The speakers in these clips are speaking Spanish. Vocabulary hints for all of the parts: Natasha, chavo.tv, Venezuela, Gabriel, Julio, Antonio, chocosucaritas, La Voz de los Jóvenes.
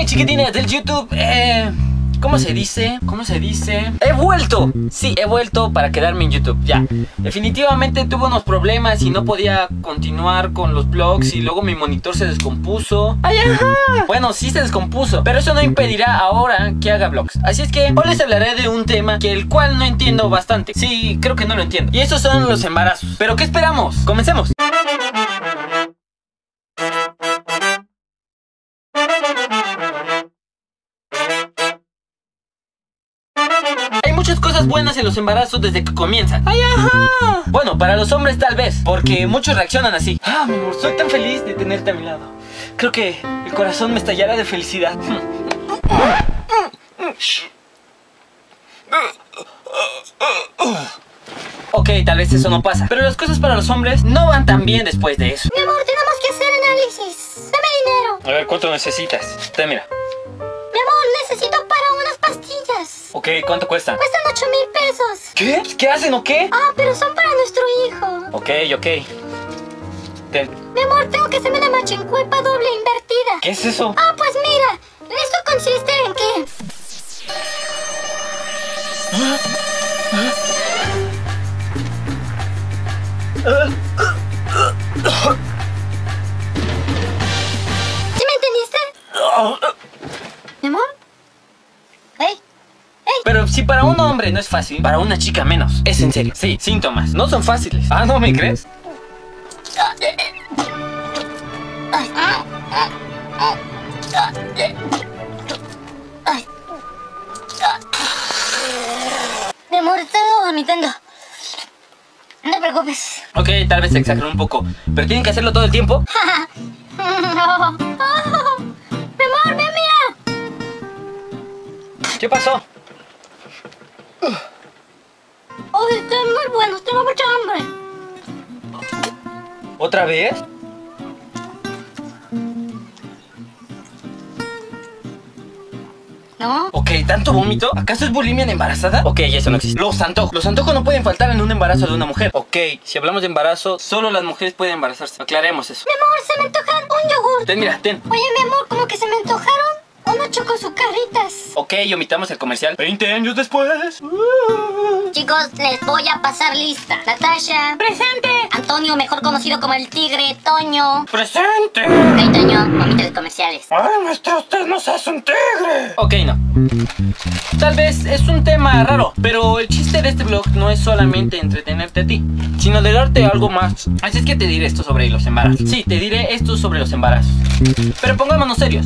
Hey chiquitines del YouTube, ¿Cómo se dice? ¡He vuelto! Sí, he vuelto para quedarme en YouTube, ya. Definitivamente tuve unos problemas y no podía continuar con los vlogs y luego mi monitor se descompuso. ¡Ay, ajá! Bueno, sí se descompuso, pero eso no impedirá ahora que haga vlogs. Así es que hoy les hablaré de un tema que el cual no entiendo bastante. Sí, creo que no lo entiendo. Y esos son los embarazos. ¿Pero qué esperamos? ¡Comencemos! Muchas cosas buenas en los embarazos desde que comienzan. ¡Ay, ajá! Bueno, para los hombres tal vez, porque muchos reaccionan así. ¡Ah, mi amor! Soy tan feliz de tenerte a mi lado. Creo que el corazón me estallará de felicidad. Ok, tal vez eso no pasa, pero las cosas para los hombres no van tan bien después de eso. Mi amor, tenemos que hacer análisis. Dame dinero. A ver, ¿cuánto necesitas? Te mira. Mi amor, necesito para unas pastillas. Ok, ¿cuánto cuestan? Cuestan 8,000 pesos. ¿Qué? ¿Qué hacen o qué? Ah, pero son para nuestro hijo. Ok. Ten. Mi amor, tengo que hacerme una machincuepa doble invertida. ¿Qué es eso? Ah, pues mira, esto consiste en que... ¿Sí me entendiste? Mi amor. Pero si para un hombre no es fácil, para una chica menos. Es en serio. Sí, síntomas. No son fáciles. Ah, ¿no me crees? Mi amor, estaba vomitando. No te preocupes. Ok, tal vez exagero un poco. ¿Pero tienen que hacerlo todo el tiempo? No. Oh, mi amor, ven, mira. ¿Qué pasó? Oh, esto es muy bueno, tengo mucha hambre. ¿Otra vez? ¿No? Ok, ¿tanto vómito? ¿Acaso es bulimia en embarazada? Ok, eso no existe. Los antojos. Los antojos no pueden faltar en un embarazo de una mujer. Ok, si hablamos de embarazo, solo las mujeres pueden embarazarse. Aclaremos eso. Mi amor, se me antojaron un yogur. Ten, mira, ten. Oye, mi amor, como que se me antojaron unos chocosucaritas. Ok, omitamos el comercial. 20 años después. Chicos, les voy a pasar lista. Natasha. Presente. Antonio, mejor conocido como el tigre. Toño. Presente. Ok, Toño, omite los comerciales. Ay, maestra, usted no se hace un tigre. Ok, no. Tal vez es un tema raro, pero el chiste de este vlog no es solamente entretenerte a ti, sino de darte algo más. Así es que te diré esto sobre los embarazos. Sí, te diré esto sobre los embarazos. Pero pongámonos serios.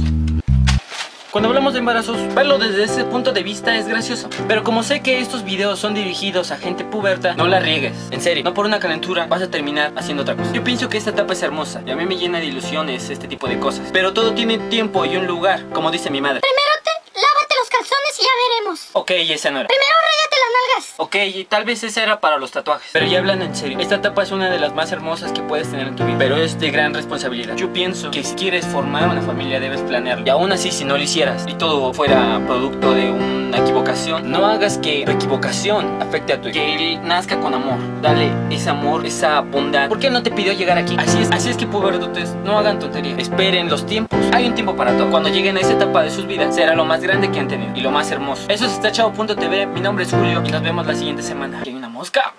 Cuando hablamos de embarazos, verlo desde ese punto de vista es gracioso. Pero como sé que estos videos son dirigidos a gente puberta, no la riegues. En serio, no por una calentura vas a terminar haciendo otra cosa. Yo pienso que esta etapa es hermosa y a mí me llena de ilusiones este tipo de cosas. Pero todo tiene tiempo y un lugar, como dice mi madre. Primero lávate los calzones y ya veremos. Ok, esa no era. Primero rígate las nalgas. Ok, y tal vez esa era para los tatuajes. Pero ya hablando en serio, esta etapa es una de las más hermosas que puedes tener en tu vida, pero es de gran responsabilidad. Yo pienso que si quieres formar una familia debes planearlo. Y aún así, si no lo hicieras y todo fuera producto de una equivocación, no hagas que tu equivocación afecte a tu hijo. Que él nazca con amor. Dale ese amor, esa bondad. ¿Por qué no te pidió llegar aquí? Así es que pubertos, no hagan tonterías. Esperen los tiempos. Hay un tiempo para todo. Cuando lleguen a esa etapa de sus vidas, será lo más grande que han tenido y lo más hermoso. Eso es chavo.tv. Mi nombre es Julio y nos vemos la siguiente semana. ¿Hay una mosca?